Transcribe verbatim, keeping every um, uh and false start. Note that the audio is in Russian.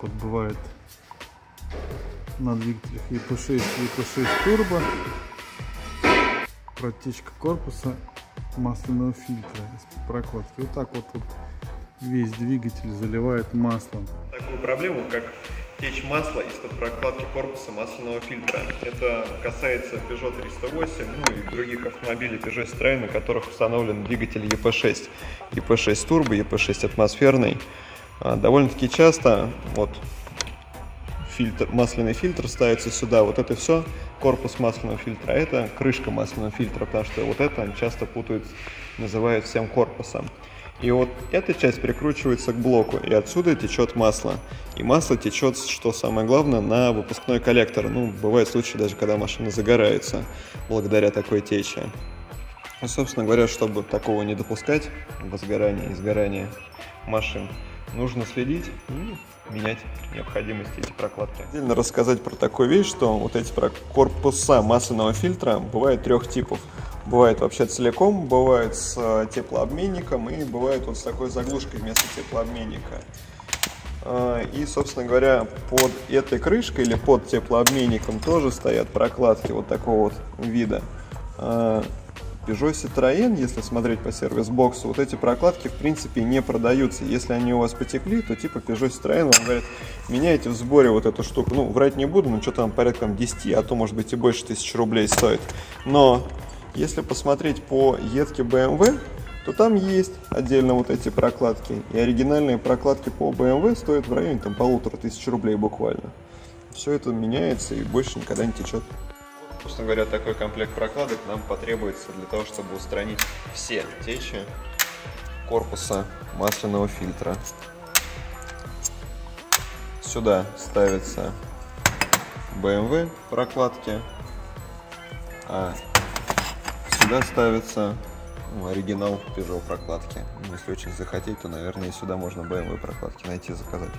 вот бывает на двигателях и пэ шесть, и пэ шесть турбо, протечка корпуса масляного фильтра из прокладки. Вот так вот, вот весь двигатель заливает маслом. Такую проблему, как течь масла из-под прокладки корпуса масляного фильтра. Это касается Peugeot триста восемь, ну и других автомобилей Peugeot Citroen, на которых установлен двигатель и пэ шесть. и пэ шесть турбо, и пэ шесть атмосферный. Довольно-таки часто вот фильтр, масляный фильтр ставится сюда. Вот это все корпус масляного фильтра, а это крышка масляного фильтра, потому что вот это часто путают, называют всем корпусом. И вот эта часть прикручивается к блоку, и отсюда течет масло. И масло течет, что самое главное, на выпускной коллектор. Ну, бывают случаи даже, когда машины загораются благодаря такой течи. И, собственно говоря, чтобы такого не допускать, возгорания и сгорания машин, нужно следить и менять необходимость эти прокладки. Отдельно рассказать про такую вещь, что вот эти корпуса масляного фильтра бывают трех типов. Бывает вообще целиком, бывает с теплообменником и бывает вот с такой заглушкой вместо теплообменника. И, собственно говоря, под этой крышкой или под теплообменником тоже стоят прокладки вот такого вот вида. Peugeot Citroen, если смотреть по сервис-боксу, вот эти прокладки в принципе не продаются. Если они у вас потекли, то типа Peugeot Citroen вам говорят: меняйте в сборе вот эту штуку. Ну, врать не буду, но что-то там порядка десяти, а то может быть и больше тысячи рублей стоит. Но если посмотреть по едке бэ эм вэ, то там есть отдельно вот эти прокладки. И оригинальные прокладки по бэ эм вэ стоят в районе там полутора тысяч рублей буквально. Все это меняется и больше никогда не течет. Собственно говоря, такой комплект прокладок нам потребуется для того, чтобы устранить все течи корпуса масляного фильтра. Сюда ставятся бэ эм вэ прокладки, а сюда ставится оригинал Peugeot прокладки. Если очень захотеть, то, наверное, сюда можно бэ эм вэ прокладки найти и заказать.